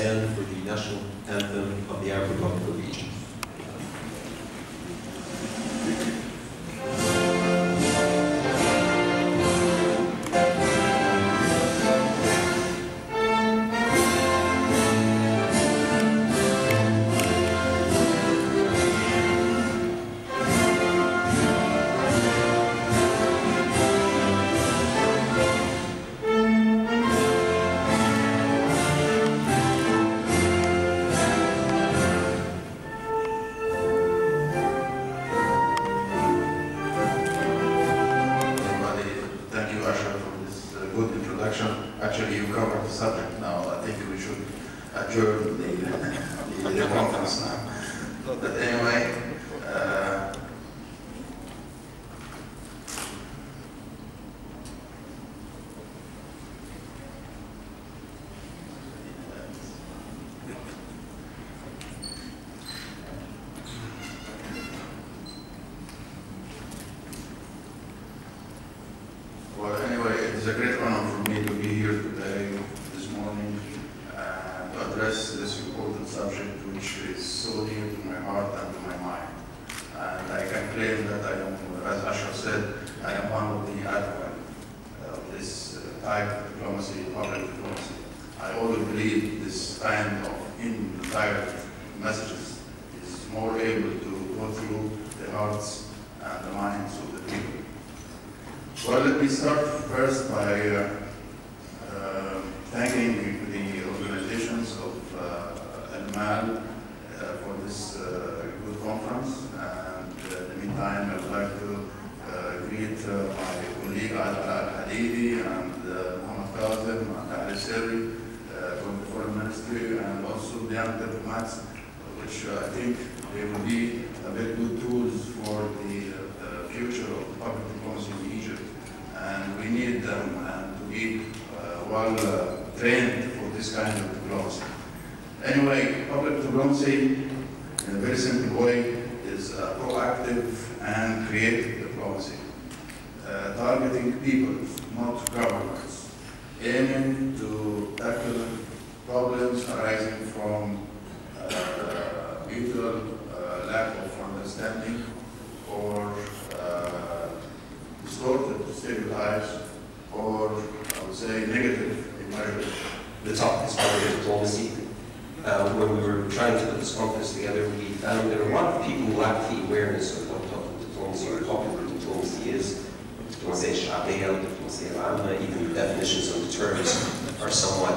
stand for the national anthem of the African Republic region. Al-Hadidi and Mohamed Kazim and Ali Seri from the Foreign Ministry, and also the young diplomats, which I think they will be very good tools for the future of public diplomacy in Egypt. And we need them to be well trained for this kind of diplomacy. Anyway, public diplomacy, in a very simple way, is proactive and creative diplomacy. Targeting people, not governments, aiming to tackle problems arising from mutual lack of understanding or distorted stereotypes, or I would say negative environment. The top is public diplomacy. When we were trying to put this conference together, we found there were a lot of people who lacked the awareness of what public diplomacy or popular diplomacy is. Even the definitions of the terms are somewhat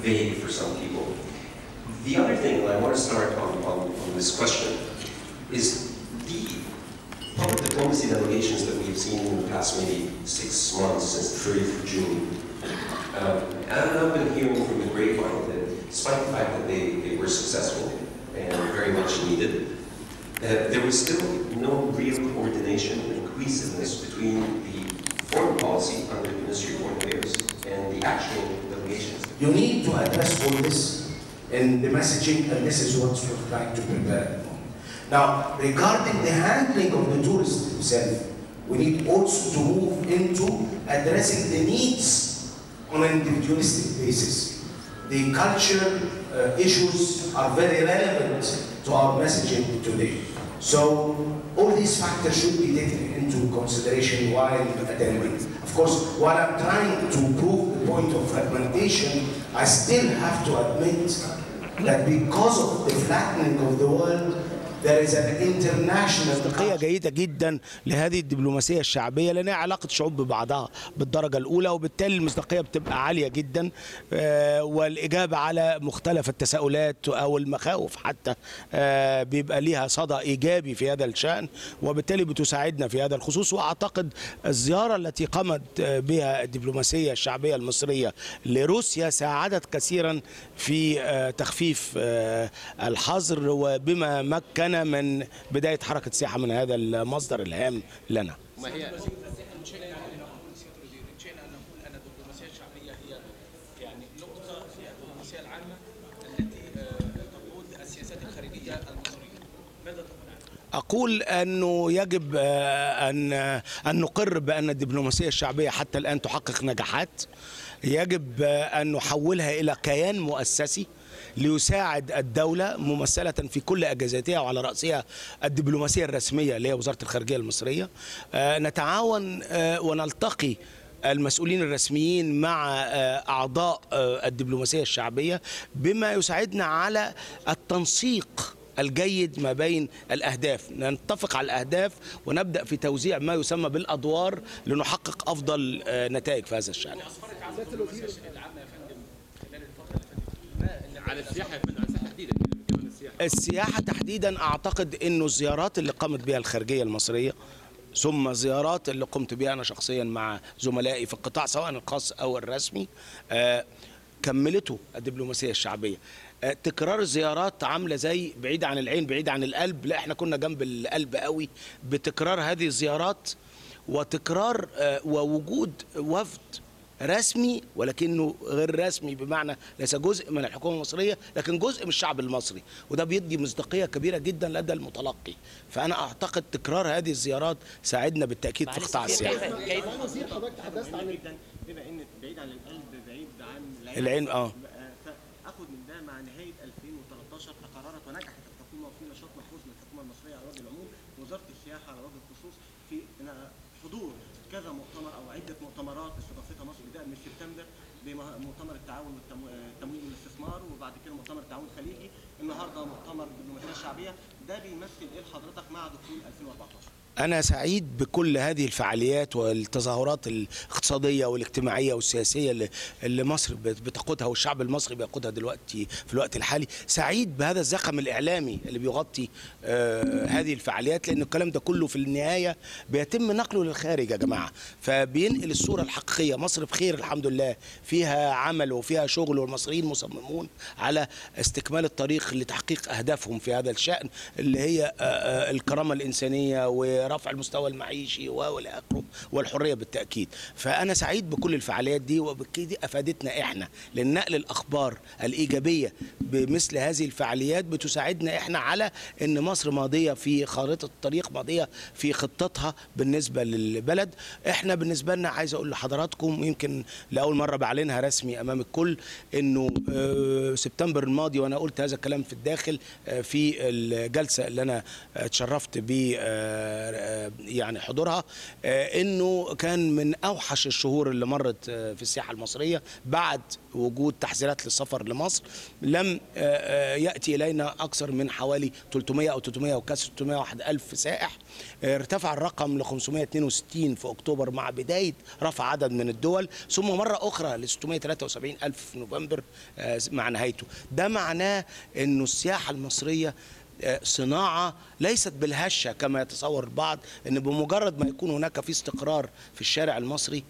vague for some people. The other thing that I want to start on this question is the public diplomacy delegations that we've seen in the past maybe 6 months, since the 30th of June. And I've been hearing from the grapevine that, despite the fact that they were successful and very much needed, that there was still no real coordination and cohesiveness between the foreign policy under the Ministry of Foreign Affairs and the actual delegations. You need to address all this in the messaging, and this is what we're trying to prepare. Now, regarding the handling of the tourists themselves, we need also to move into addressing the needs on an individualistic basis. The cultural issues are very relevant to our messaging today. So all these factors should be taken into consideration while attending. Of course, while I'm trying to prove the point of fragmentation, I still have to admit that because of the flattening of the world, there is an international تقية جيدة جدا لهذه الدبلوماسية الشعبية لأنها علاقة شعوب ببعضها بالدرجة الأولى، وبالتالي المصداقية بتبقى عالية جدا والإجابة على مختلف التساؤلات أو المخاوف حتى بيبقى ليها صدى إيجابي في هذا الشأن، وبالتالي بتساعدنا في هذا الخصوص. وأعتقد الزيارة التي قامت بها الدبلوماسية الشعبية المصرية لروسيا ساعدت كثيرا في تخفيف الحظر وبما مكن من بداية حركة السياحة من هذا المصدر الهام لنا. ما هي؟ شئنا أن نقول أن الدبلوماسية الشعبية هي يعني نقطة في الدبلوماسية العامة التي تقود السياسات الخارجية المصرية. ماذا تقول عنها؟ أقول أنه يجب أن نقر بأن الدبلوماسية الشعبية حتى الآن تحقق نجاحات، يجب أن نحولها إلى كيان مؤسسي ليساعد الدولة ممثلة في كل أجهزتها وعلى رأسها الدبلوماسية الرسمية اللي هي وزارة الخارجية المصرية. نتعاون ونلتقي المسؤولين الرسميين مع أعضاء الدبلوماسية الشعبية بما يساعدنا على التنسيق الجيد ما بين الأهداف، نتفق على الأهداف ونبدأ في توزيع ما يسمى بالأدوار لنحقق أفضل نتائج في هذا الشأن. على السياحة يا فندم، على السياحة تحديدا، السياحة تحديدا أعتقد أنه الزيارات اللي قامت بها الخارجية المصرية ثم زيارات اللي قمت بها أنا شخصيا مع زملائي في القطاع سواء الخاص أو الرسمي كملته الدبلوماسية الشعبية. تكرار الزيارات عاملة زي بعيد عن العين بعيد عن القلب، لا احنا كنا جنب القلب قوي بتكرار هذه الزيارات وتكرار ووجود وفد رسمي ولكنه غير رسمي، بمعنى ليس جزء من الحكومة المصرية لكن جزء من الشعب المصري، وده بيدي مصداقية كبيرة جدا لدى المتلقي. فأنا أعتقد تكرار هذه الزيارات ساعدنا بالتأكيد في قطاع السياحة. وزير حضرتك تحدثت عن بما إن بعيد عن القلب بعيد عن العين، فآخذ من ده مع نهاية 2013 فقررت ونجحت الحكومة في نشاط ملحوظ من الحكومة المصرية على وجه العموم ووزارة السياحة على وجه الخصوص في حضور كذا مؤتمر او عده مؤتمرات استضافتها مصر بدايه من سبتمبر بمؤتمر التعاون والتمويل والاستثمار وبعد كده مؤتمر التعاون الخليجي، النهارده مؤتمر الدبلوماسيه الشعبيه. ده بيمثل ايه لحضرتك مع دخول 2014؟ أنا سعيد بكل هذه الفعاليات والتظاهرات الاقتصادية والاجتماعية والسياسية اللي مصر بتقودها والشعب المصري بيقودها دلوقتي في الوقت الحالي. سعيد بهذا الزخم الإعلامي اللي بيغطي هذه الفعاليات، لأن الكلام ده كله في النهاية بيتم نقله للخارج يا جماعة، فبينقل الصورة الحقيقية. مصر بخير الحمد لله، فيها عمل وفيها شغل، والمصريين مصممون على استكمال الطريق لتحقيق أهدافهم في هذا الشأن اللي هي الكرامة الإنسانية و رفع المستوى المعيشي والأقرب والحرية بالتأكيد. فأنا سعيد بكل الفعاليات دي وبالتأكيد أفادتنا إحنا، لأن نقل الأخبار الإيجابية بمثل هذه الفعاليات بتساعدنا إحنا على أن مصر ماضية في خارطة الطريق، ماضية في خطتها بالنسبة للبلد. إحنا بالنسبة لنا عايز أقول لحضراتكم يمكن لأول مرة بعلنها رسمي أمام الكل أنه سبتمبر الماضي، وأنا قلت هذا الكلام في الداخل في الجلسة اللي أنا اتشرفت ب يعني حضورها، انه كان من اوحش الشهور اللي مرت في السياحه المصريه بعد وجود تحذيرات للسفر لمصر. لم ياتي الينا اكثر من حوالي 300 او 300 وكسر 601 الف سائح، ارتفع الرقم ل 562 في اكتوبر مع بدايه رفع عدد من الدول، ثم مره اخرى ل 673 الف في نوفمبر مع نهايته. ده معناه انه السياحه المصريه صناعة ليست بالهشة كما يتصور البعض، أن بمجرد ما يكون هناك في استقرار في الشارع المصري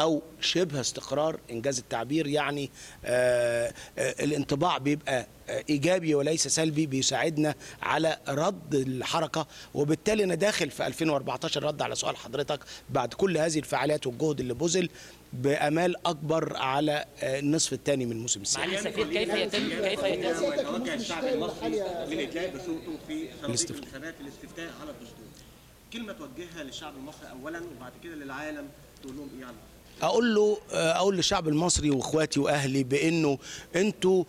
أو شبه استقرار إنجاز التعبير، يعني الانطباع بيبقى إيجابي وليس سلبي، بيساعدنا على رد الحركة. وبالتالي أنا داخل في 2014 رد على سؤال حضرتك بعد كل هذه الفعاليات والجهد اللي بذل بأمال أكبر على النصف الثاني من موسم السياحة. معالي السفير، كيف يتم توجه الشعب المصري للإدلاء بصوته في صناديق الانتخابات الاستفتاء على الدستور؟ كلمة توجهها للشعب المصري أولا وبعد كده للعالم تقول لهم إيه عنه؟ أقول للشعب المصري وإخواتي وأهلي بأنه أنتوا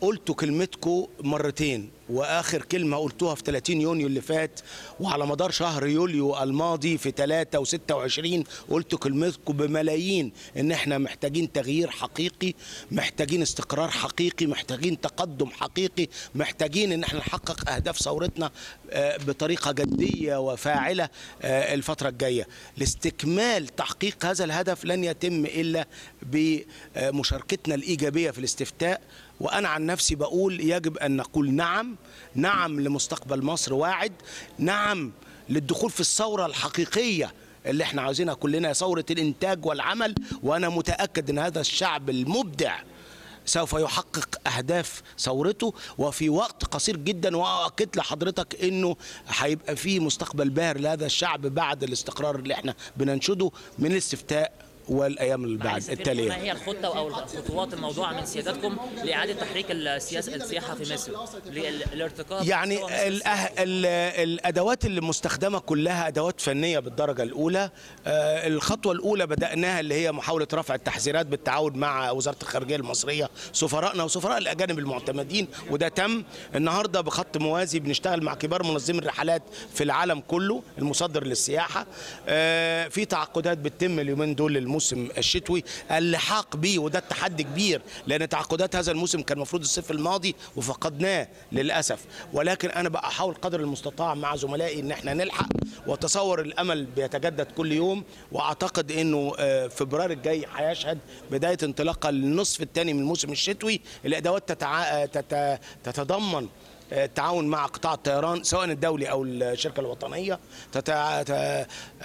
قلتوا كلمتكم مرتين، واخر كلمه قلتوها في 30 يونيو اللي فات، وعلى مدار شهر يوليو الماضي في 3 و26 قلتوا كلمتكم بملايين ان احنا محتاجين تغيير حقيقي، محتاجين استقرار حقيقي، محتاجين تقدم حقيقي، محتاجين ان احنا نحقق اهداف ثورتنا بطريقه جديه وفاعله الفتره الجايه. لاستكمال تحقيق هذا الهدف لن يتم الا بمشاركتنا الايجابيه في الاستفتاء، وانا عن نفسي بقول يجب ان نقول نعم، نعم لمستقبل مصر واعد، نعم للدخول في الثورة الحقيقية اللي احنا عاوزينها كلنا، ثورة الانتاج والعمل. وانا متأكد ان هذا الشعب المبدع سوف يحقق أهداف ثورته وفي وقت قصير جدا، وأؤكد لحضرتك أنه هيبقى فيه مستقبل باهر لهذا الشعب بعد الاستقرار اللي احنا بننشده من الاستفتاء والايام اللي بعد التاليه. ما هي الخطه او الخطوات الموضوعه من سيادتكم لاعاده تحريك السياحه في مصر للارتقاء؟ يعني الادوات اللي مستخدمه كلها ادوات فنيه بالدرجه الاولى. الخطوه الاولى بداناها اللي هي محاوله رفع التحذيرات بالتعاون مع وزاره الخارجيه المصريه، سفرائنا وسفراء الاجانب المعتمدين، وده تم. النهارده بخط موازي بنشتغل مع كبار منظمي الرحلات في العالم كله المصدر للسياحه. في تعاقدات بتتم اليومين دول للموسم الشتوي اللحاق بيه، وده التحدي كبير لان تعاقدات هذا الموسم كان المفروض الصيف الماضي وفقدناه للاسف، ولكن انا بقى احاول قدر المستطاع مع زملائي ان احنا نلحق، وتصور الامل بيتجدد كل يوم، واعتقد انه فبراير الجاي هيشهد بدايه انطلاقه للنصف الثاني من الموسم الشتوي. الادوات تتضمن التعاون مع قطاع الطيران سواء الدولي او الشركه الوطنيه،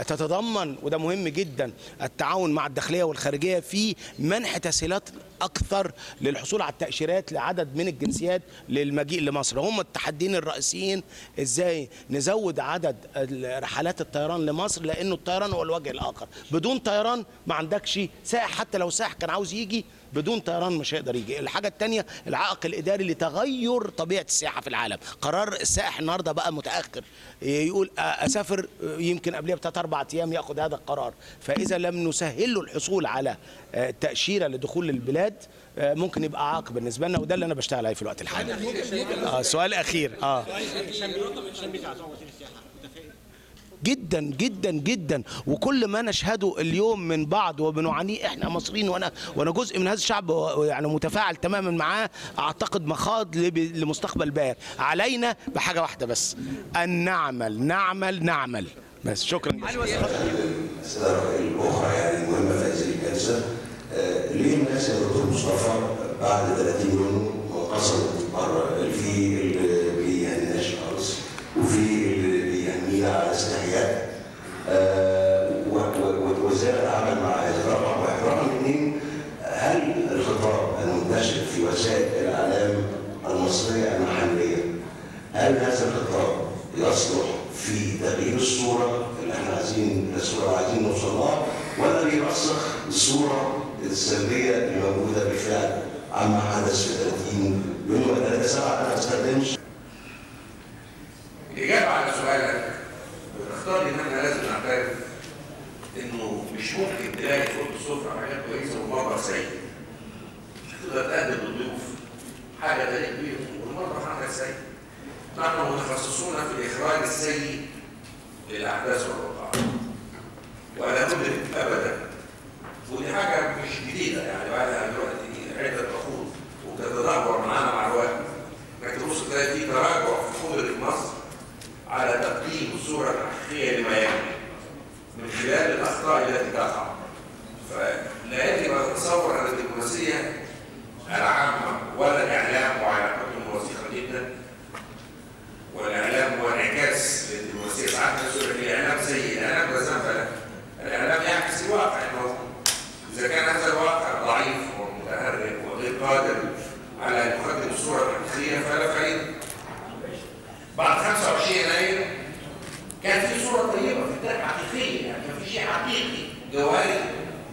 تتضمن وده مهم جدا التعاون مع الداخليه والخارجيه في منح تسهيلات اكثر للحصول على التاشيرات لعدد من الجنسيات للمجيء لمصر. هم التحديين الرئيسيين ازاي نزود عدد رحلات الطيران لمصر، لانه الطيران هو الوجه الاخر، بدون طيران ما عندكش سائح، حتى لو سائح كان عاوز يجي بدون طيران مش هيقدر يجي. الحاجه الثانيه العائق الاداري لتغير طبيعه السياحه في العالم، قرار السائح النهارده بقى متاخر، يقول اسافر يمكن قبلها بثلاث اربع ايام ياخد هذا القرار، فاذا لم نسهل له الحصول على تاشيره لدخول البلاد ممكن يبقى عائق بالنسبه لنا، وده اللي انا بشتغل عليه في الوقت الحالي. سؤال اخير. جدا جدا جدا، وكل ما نشهده اليوم من بعض وبنعانيه احنا مصريين، وانا جزء من هذا الشعب يعني متفاعل تماما معاه، اعتقد مخاض لمستقبل باهر. علينا بحاجه واحده بس، ان نعمل بس. شكرا. الاخرى يعني مهمه في هذه الجلسه، ليه الناس يا دكتور مصطفى بعد 30 يوم انقسمت بره، في اللي بيهناش خالص وفي على استحياء ووزارة العمل مع احترام واحترام الاثنين. هل الخطاب المنتشر في وسائل الاعلام المصريه المحليه، هل هذا الخطاب يصلح في تغيير الصوره اللي احنا عايزين نوصل لها، ولا بيرسخ الصوره السلبيه اللي موجوده بالفعل عما حدث في 30 يوم و3 ساعات ما تستخدمش؟ اجابه على سؤالك، اختار ان احنا لازم نعترف انه مش ممكن تلاقي فوق السفره حاجه كويسه ومره سيئه. مش هتقدر تقابل الضيوف حاجه تليق بيهم والمره حاجه سيئه. نحن متخصصون في الاخراج السيء للاحداث والوقائع. ولا ندرك ابدا. ودي حاجه مش جديده يعني، بعدها دلوقتي عده عقود وبتتدهور معانا مع الوقت. لكن تبص تلاقي في تراجع في قدره مصر على تقديم الصورة الحقيقية لما يجري من خلال الأخطاء التي تقع. فلا يجب أن نتصور أن الدبلوماسية العامة ولا الإعلام، وعلاقتهم وثيقة جدا، والإعلام هو انعكاس للدبلوماسية. ساعات نقول إن الإعلام سيء، الإعلام لا ذنب له، الإعلام يعكس الواقع الموجود. إذا كان هذا الواقع ضعيف ومتهرب وغير قادر على أن يقدم الصورة الحقيقية فلا فائدة. بعد 25 يناير كان في صوره طيبه في الداخل حقيقيه، يعني مفيش شيء حقيقي جوهري.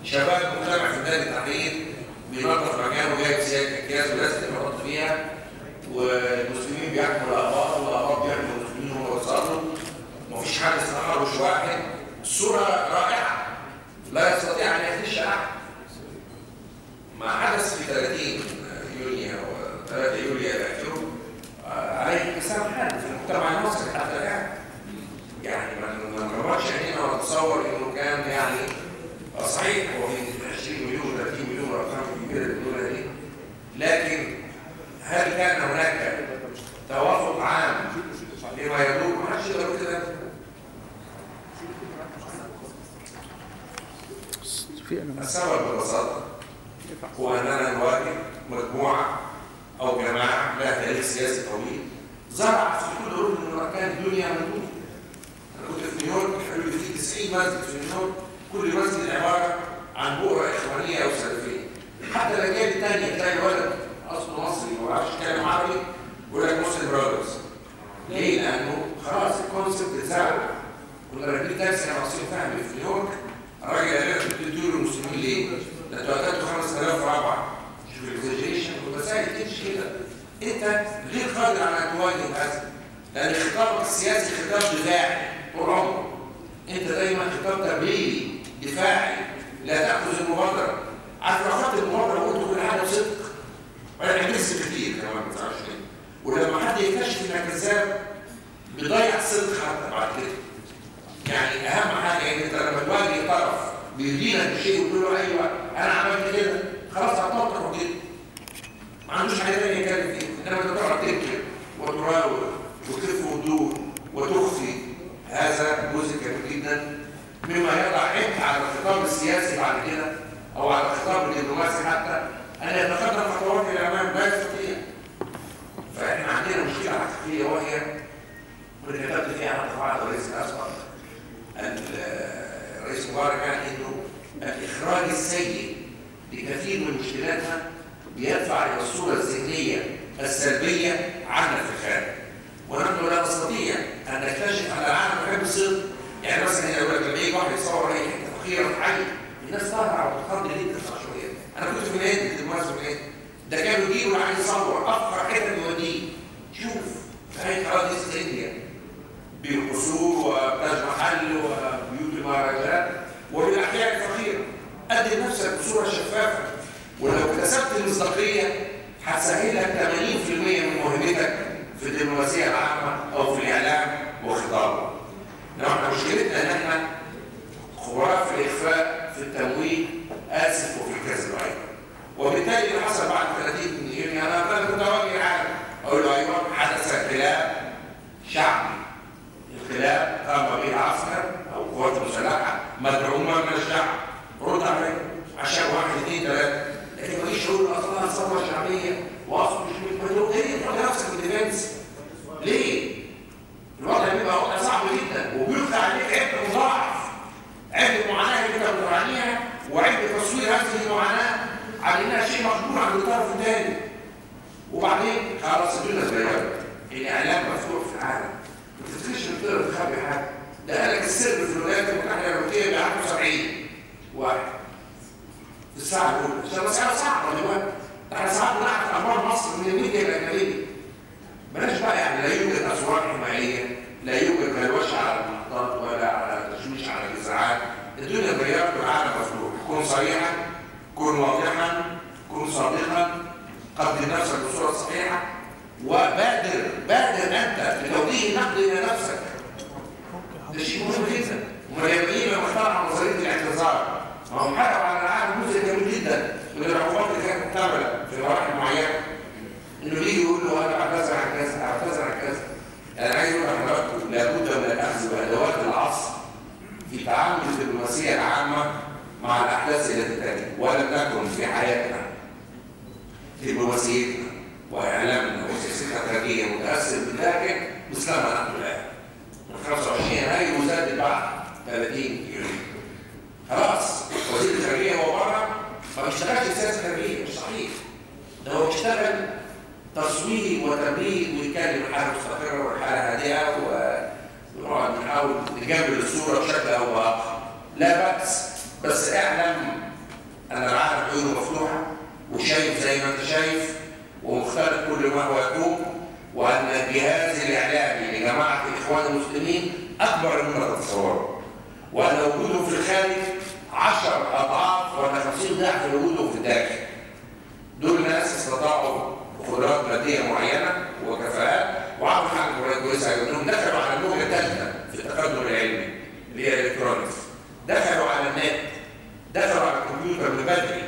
شباب مجتمع في بلاد التحرير بينظف مكانه وجايب اكياس بلاستيك يحط فيها، والمسلمين بيحكموا الاباء والاباء بيحكموا المسلمين وهم بيتصلوا، مفيش حد استحرش واحد. صوره رائعه لا يستطيع ان يخدش احد. ما حدث في 3 يوليو الاخير عليه انسان حاد في المجتمع المصري حتى الان. يعني ما نغمضش عينينا ونتصور انه كان يعني صحيح هو في 20 مليون 30 مليون ارقام كبيره الدوله دي، لكن هل كان هناك توافق عام لما يدور؟ ما حدش يقدر يقول كده. السبب ببساطه هو اننا نواجه مجموعه أو جماعة لها تاريخ سياسي طويل زرعت في كل قرون من أركان الدنيا موجودة. أنا كنت في نيويورك حلول في 90 مسجد في نيويورك، كل مسجد عبارة عن بؤرة إخوانية أو سلفية. حتى الأجيال الثانية تلاقي ولد أصله مصري وما بيعرفش يتكلم عربي يقول لك مسلم برادرز. ليه؟ لأنه خلاص الكونسيبت اتزرع. كنا راكبين تاكسي أنا مصري فهمي في نيويورك، الراجل قال لنا بتدوا له المسلمين السياسي خطاب دفاعي طول عمرك. انت دايما خطاب تبليغي دفاعي، لا تاخذ المبادره. عارف لو خدت المبادره وقلت كل حاجه بصدق انا هتكسب كتير كمان، ما تعرفش ليه. ولما حد يكتشف انك كذاب بيضيع الصدق حتى بعد كده. يعني اهم حاجه ان انت لما تواجه طرف بيدينك بشيء وتقول له ايوه انا عملت كده، خلاص هتطلع وكده ما عندوش حاجه ثانيه يتكلم فيها. انما انت تقعد تنكر وتراوغ وتخفي وتدور وتخفي، هذا جزء كبير جدا مما يضع عبء على الخطاب السياسي بعد كده او على الخطاب الدبلوماسي حتى، ان يتقدم خطوات الى الامام لا يستطيع. فاحنا عندنا مشكله حقيقيه وهي واللي كتبت فيها على تفاعل الرئيس الاسبق الرئيس مبارك، يعني انه الاخراج السيء لكثير من مشكلاتنا بيدفع الى الصوره الذهنيه السلبيه عنا في الخارج، ونحن لا نستطيع ان نكتشف ان العالم محب الصدق. يعني مثلا لما يجي واحد يصور اي حته فقيره في حي الناس تهرع وتتخض ليه بتدفع شويه. انا كنت في الهند بالمناسبه في الهند، ده كان يجي وعايز يصور افقر حته بيوديه، شوف في اي قناه ايست انديا بالقصور وتاج محل وبيوت المهرجانات وبالاحياء الفقيره. قدم نفسك بصوره شفافه، ولو اكتسبت المصداقيه هتسهل لك 80% من مهمتك في الدبلوماسيه العامه او في الاعلام وخطابه. نحن مشكلتنا ان احنا خراف في الاخفاء في التمويل، اسف، وفي الكذب ايضا. وبالتالي اللي حصل بعد 30 يونيو انا كنت اواجه العالم اقول له ايوه حدث انقلاب شعبي، انقلاب قام به العسكر او القوات المسلحه مدعومه من الشعب، رد عليه عشان 1 2 3. لكن ما يجيش يقول اصلا ثوره شعبيه واصل مش مدعوم. ليه تحط نفسك بالديفنس؟ ليه؟ الوضع بيبقى وضع صعب جدا وبيلقى عليك عبء مضاعف، عبء المعاناه اللي انت بتدور عليها وعبء تصوير هذه المعاناه على انها شيء مقبول عند الطرف الثاني. وبعدين خلاص الدنيا اتغيرت، الاعلام مفتوح في العالم، ما تفتكرش انك تقدر تخبي حاجه. ده قال لك السر في الولايات المتحده الامريكيه بيعرفوا 70 واحد في الساعه الاولى، عشان الساعه صعبه دلوقتي. احنا ساعات بنعرف اخبار مصر من الميديا الاجنبيه. بلاش بقى، يعني لا يوجد اسوار حمايه، لا يوجد بلوشه على المحطات ولا على تشويش على الاذاعات. الدنيا اتغيرت والعالم مفتوح. كن صريحا، كن واضحا، كن صادقا، قدم نفسك بصوره صحيحه، وبادر انت بتوجيه نقد الى نفسك. ده شيء مهم جدا. واليمين لما اخترعوا نظريه الاعتذار ما هم حكوا على العالم جزء جميل جدا من العقوبات اللي كانت مقتبله في مراحل معينه، انه ليه يقول له انا اعتذر عن كذا، اعتذر عن كذا. انا عايز اقول لحضراتكم لابد من الاخذ بادوات العصر في تعامل الدبلوماسيه العامه مع الاحداث التي تاتي، ولم تكن في حياتنا دبلوماسيتنا واعلامنا وسياستنا الخارجيه متاثر باللاكن مثلما نحن الان. من 25 يناير وزاد بعد 30 يونيو. خلاص وزير الخارجيه هو بره ما بيشتغلش سياسه خارجيه، مش صحيح. ده هو بيشتغل تصوير وتمرير ويتكلم الحاله مستقره والحاله هادئه ونقعد نحاول نجمل الصوره بشكل او باخر، لا باس. بس اعلم ان العالم عيونه مفتوحه وشايف زي ما انت شايف ومختلف كل ما هو يكون، وان الجهاز الاعلامي لجماعه الاخوان المسلمين اكبر مما تتصوره، وان وجوده في الخارج 10 اضعاف ولا 50 ضعف وجوده في الداخل. دول ناس استطاعوا قدرات ماديه معينه وكفاءات وعملوا حاجه كويسه، لانهم دخلوا على اللغه الثالثه في التقدم العلمي اللي هي الالكترونكس، دخلوا على النت، دخلوا على الكمبيوتر من بدري،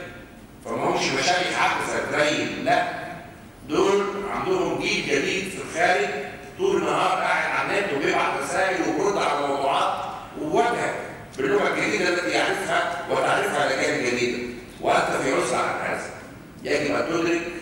فما همش مشايخ عبثه تريم، لا دول عندهم جيل جديد في الخارج طول النهار قاعد على النت وبيبعت رسائل وبيرد على موضوعات وواجهه باللغه الجديده التي يعرفها وتعرفها لجان جديده، وانت في عسره عن هذا. يجب ان تدرك